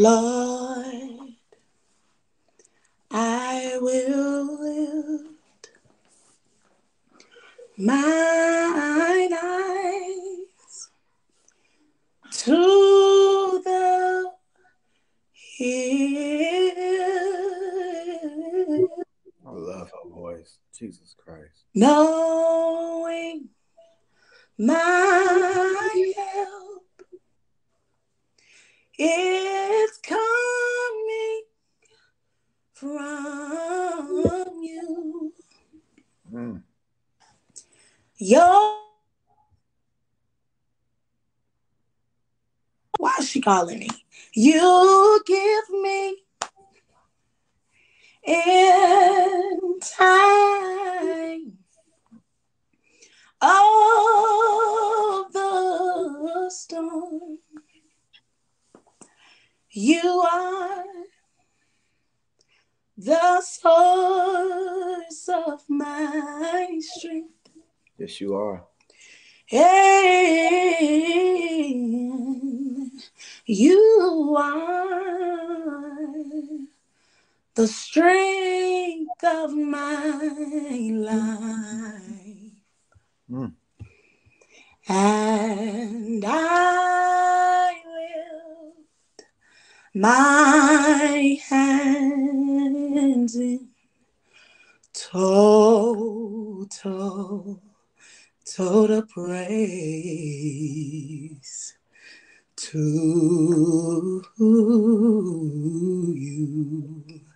Lord, I will lift mine eyes to the hills. I love her voice. Jesus Christ. Knowing my help is coming from you. Mm. Why is she calling me? You give me in time of the storm. You are the source of my strength. Yes, you are. And you are the strength of my life. Mm. And I will lift my hands in total praise to you.